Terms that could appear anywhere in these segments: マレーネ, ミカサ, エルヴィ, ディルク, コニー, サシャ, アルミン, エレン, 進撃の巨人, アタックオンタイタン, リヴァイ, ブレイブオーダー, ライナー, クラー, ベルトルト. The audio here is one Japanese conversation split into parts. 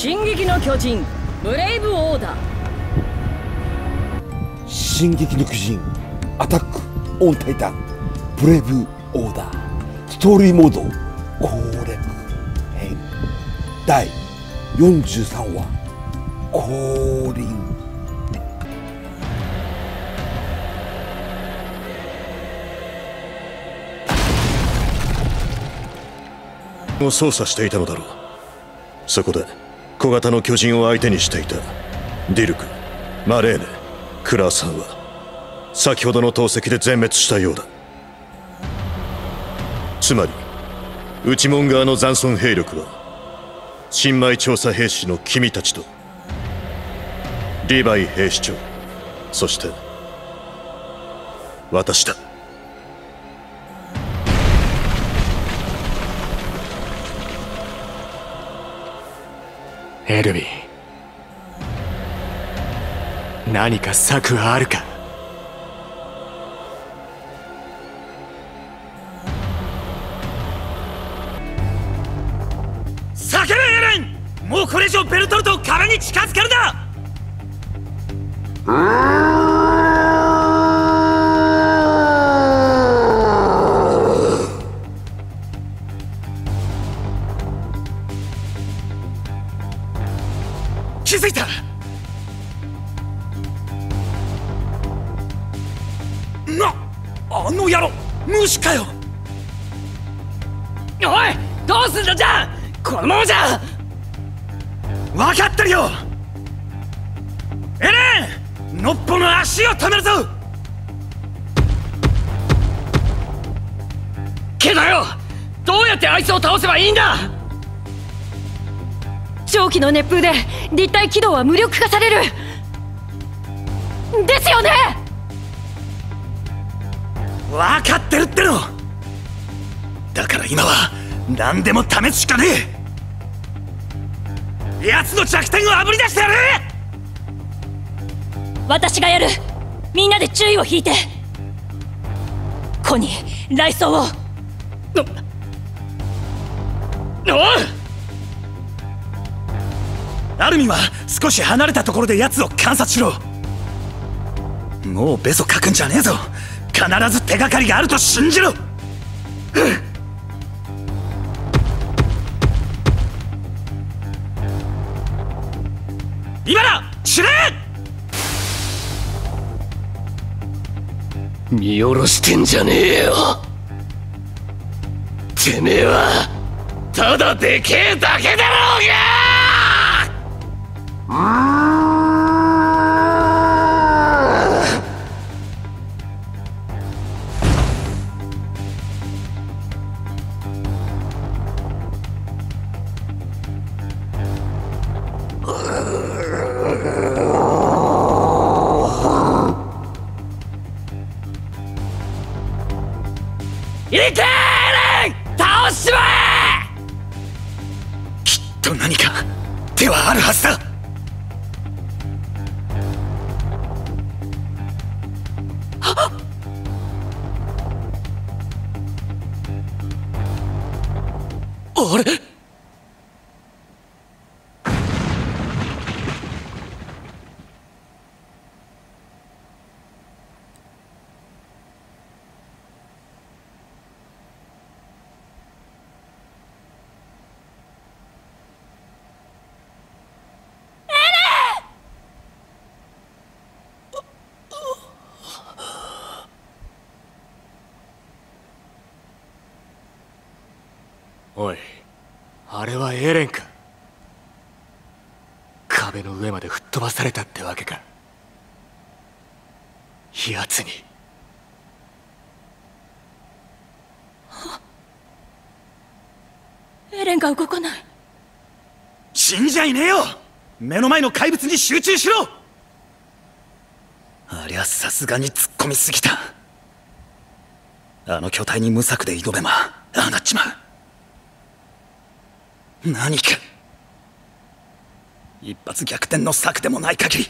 進撃の巨人ブレイブオーダー。進撃の巨人アタックオンタイタンブレイブオーダーストーリーモード攻略編第43話降臨。を操作していたのだろう。そこで小型の巨人を相手にしていたディルク、マレーネ、クラーさんは先ほどの投石で全滅したようだ。つまり内門側の残存兵力は新米調査兵士の君たちとリヴァイ兵士長、そして私だ。エルヴィ、何か策はあるか。避けろエレン、もうこれ以上ベルトルトを壁に近づけるな。気づいた。な、あの野郎、虫かよ。おい、どうすんだ。じゃあこのままじゃ。分かってるよエレン、ノッポの足を止めるぞ。けどよ、どうやってあいつを倒せばいいんだ。長期の熱風で立体軌道は無力化されるですよね。分かってるってのだから、今は何でも試すしかねえ。奴の弱点をあぶり出してやれ。私がやる。みんなで注意を引いて。コニー、雷槍を。おう、アルミンは少し離れたところで奴を観察しろ。もうベソかくんじゃねえぞ。必ず手がかりがあると信じろ。今だ、知れ。見下ろしてんじゃねえよ。てめえはただでけえだけだろうが。いけー、倒しちまえ。きっと何か手はあるはずだ。あれ、おい、あれはエレンか。壁の上まで吹っ飛ばされたってわけか。奴にエレンが動かない。死んじゃいねえよ。目の前の怪物に集中しろ。ありゃさすがに突っ込みすぎた。あの巨体に無策で挑めばああなっちまう。何か一発逆転の策でもない限り、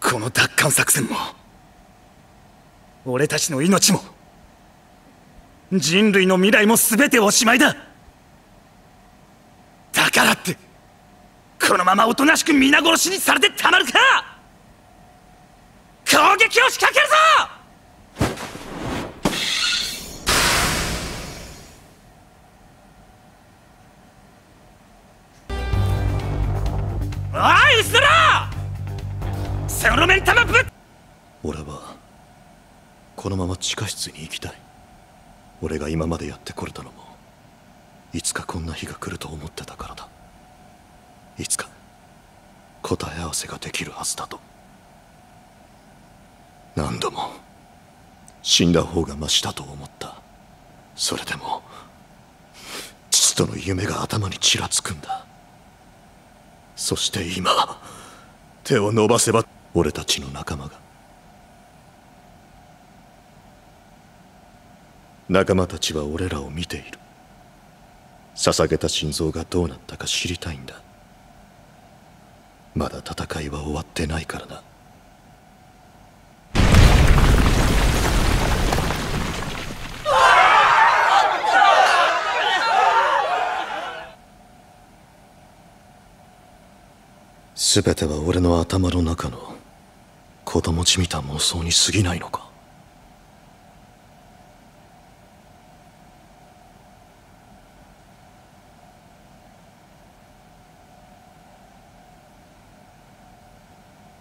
この奪還作戦も俺たちの命も人類の未来も全ておしまいだ。だからってこのままおとなしく皆殺しにされてたまるか。攻撃を仕掛けるぞ。おい薄ら、その目ん玉ぶっ。俺はこのまま地下室に行きたい。俺が今までやってこれたのもいつかこんな日が来ると思ってたからだ。いつか答え合わせができるはずだと。何度も死んだ方がマシだと思った。それでも父との夢が頭にちらつくんだ。そして今手を伸ばせば俺たちの仲間が、仲間たちは俺らを見ている。捧げた心臓がどうなったか知りたいんだ。まだ戦いは終わってないからな。全ては俺の頭の中の子供じみた妄想に過ぎないのか。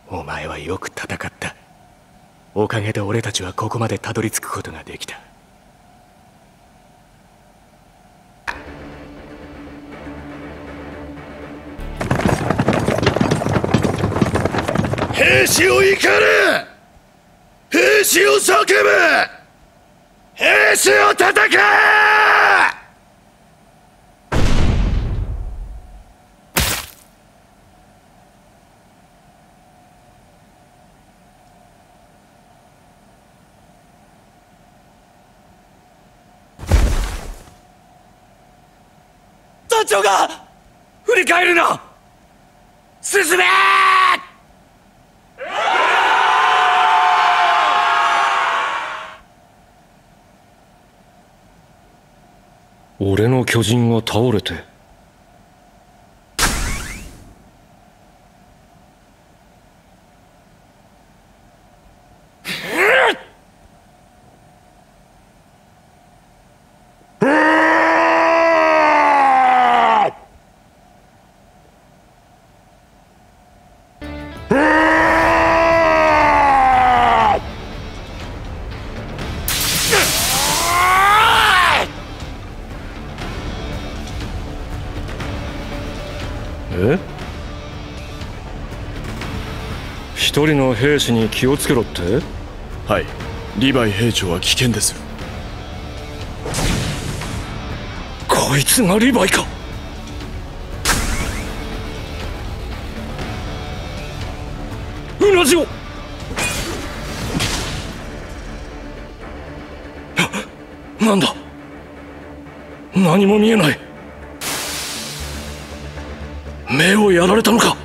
お前はよく戦った。おかげで俺たちはここまでたどり着くことができた。兵士を怒れ、兵士を叫べ、兵士を叩け。団長が振り返るな、進め。俺の巨人が倒れて。一人の兵士に気をつけろって。はい、リヴァイ兵長は危険ですよ。こいつがリヴァイか。うなじを。なんだ、何も見えない。目をやられたのか。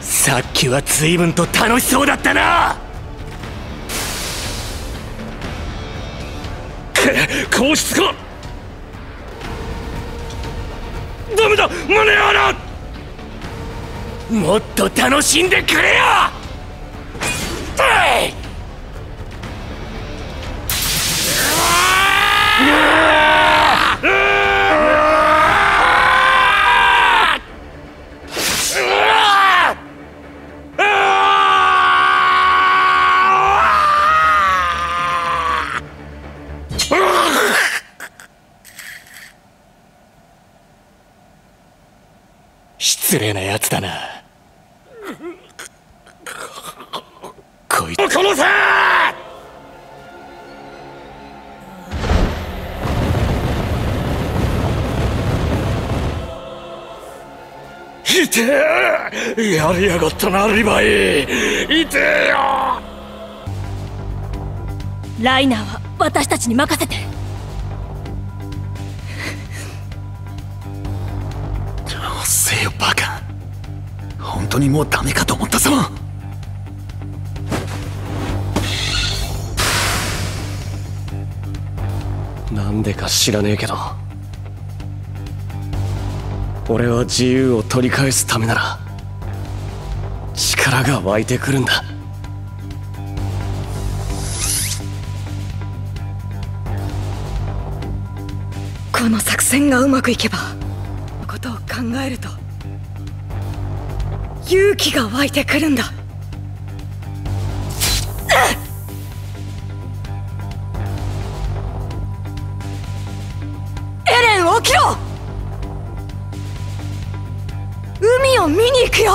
さっきは随分と楽しそうだったな。皇室か。ダメだ、間に合わない。もっと楽しんでくれよ。失礼なやつだな。こいつを殺せ。いてえ、やりやがったなリヴァイ。いてえよ。ライナーは私たちに任せて。本当にもうダメかと思ったぞ。なんでか知らねえけど、俺は自由を取り返すためなら力が湧いてくるんだ。この作戦がうまくいけば、のことを考えると勇気が湧いてくるんだ。エレン、起きろ！海を見に行くよ。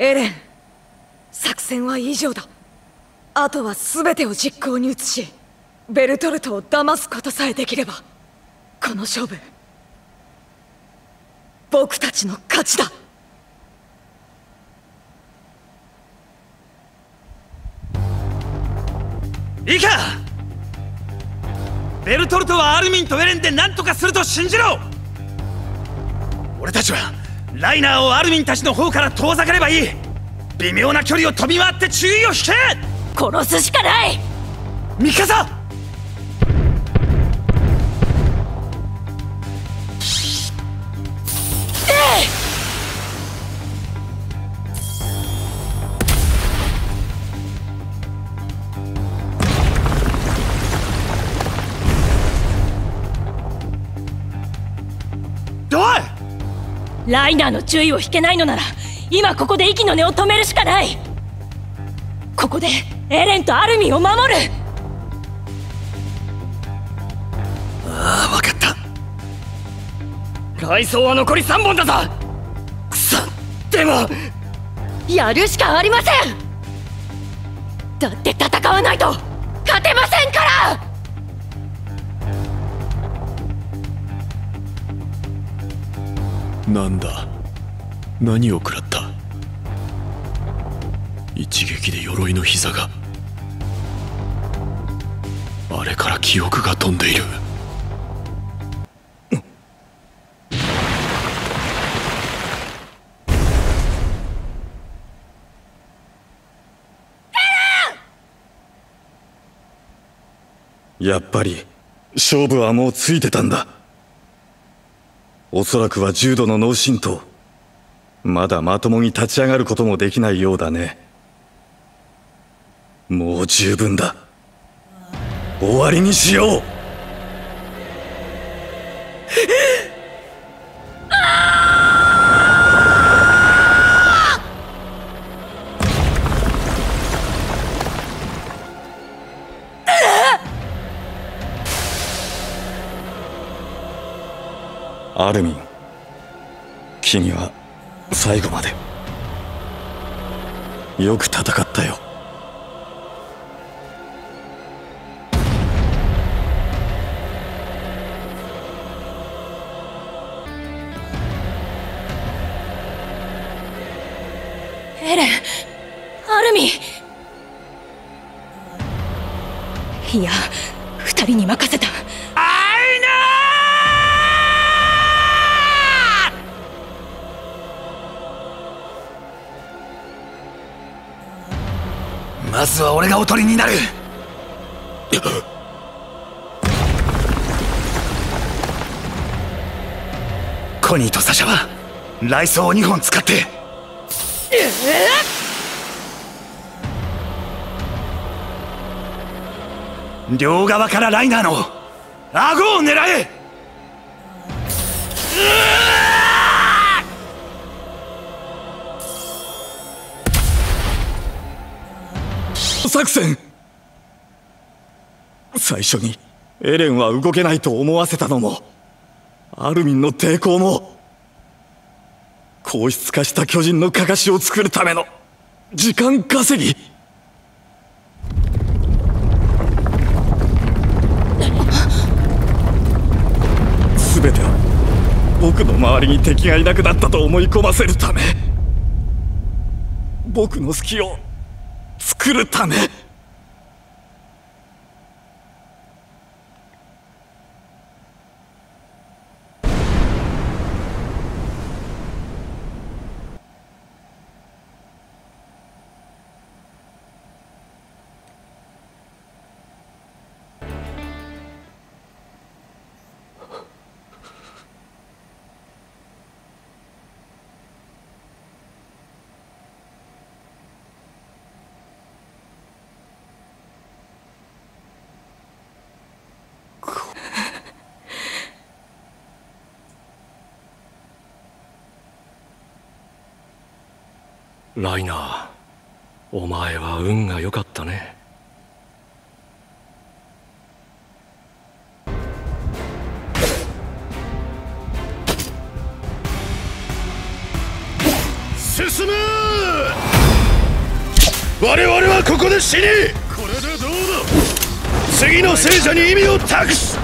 エレン、作戦は以上だ。あとは全てを実行に移し、ベルトルトを騙すことさえできれば、この勝負僕たちの勝ちだ。いいか、ベルトルトはアルミンとエレンで何とかすると信じろ。俺たちはライナーをアルミンたちの方から遠ざければいい。微妙な距離を飛び回って注意を引け。殺すしかない。ミカサ、ライナーの注意を引けないのなら、今ここで息の根を止めるしかない。ここでエレンとアルミンを守る。ああ、分かった。雷槍は残り3本だぞ。くそ、でもやるしかありません。だって戦わないと勝てませんから。なんだ、何を食らった。一撃で鎧の膝が、あれから記憶が飛んでいる。やっぱり勝負はもうついてたんだ。おそらくは重度の脳震盪。まだまともに立ち上がることもできないようだね。もう十分だ。終わりにしよう。アルミン、君は最後までよく戦ったよ。エレン、アルミン、いや、二人に任せた。まずは俺がおとりになる。コニーとサシャは雷槍を2本使って、両側からライナーの顎を狙え。作戦、最初にエレンは動けないと思わせたのも、アルミンの抵抗も、硬質化した巨人のかかしを作るための時間稼ぎ。全てを僕の周りに敵がいなくなったと思い込ませるため、僕の隙を作るため。ライナー、お前は運が良かったね。進む！我々はここで死に、これでどうだ、次の聖者に意味を託す。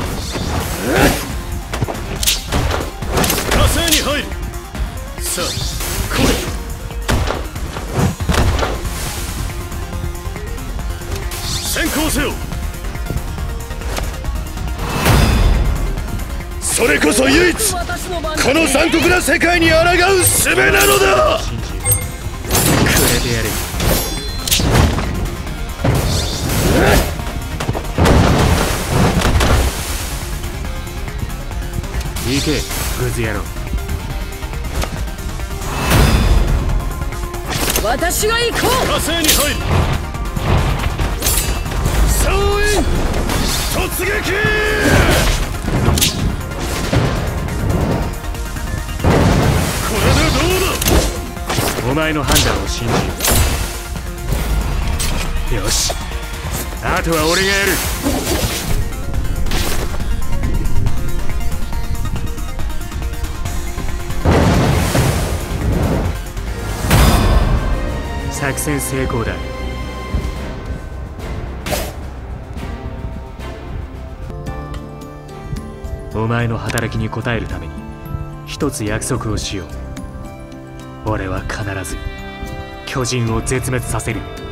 火星に入る。さあ、来い。それこそ唯一この残酷な世界に抗う術なのだ。行け、グズ野郎。私が行こう。火星に入る。突撃！これでどうだ。お前の判断を信じる。よし、あとは俺がやる。作戦成功だ。お前の働きに応えるために一つ約束をしよう。俺は必ず巨人を絶滅させる。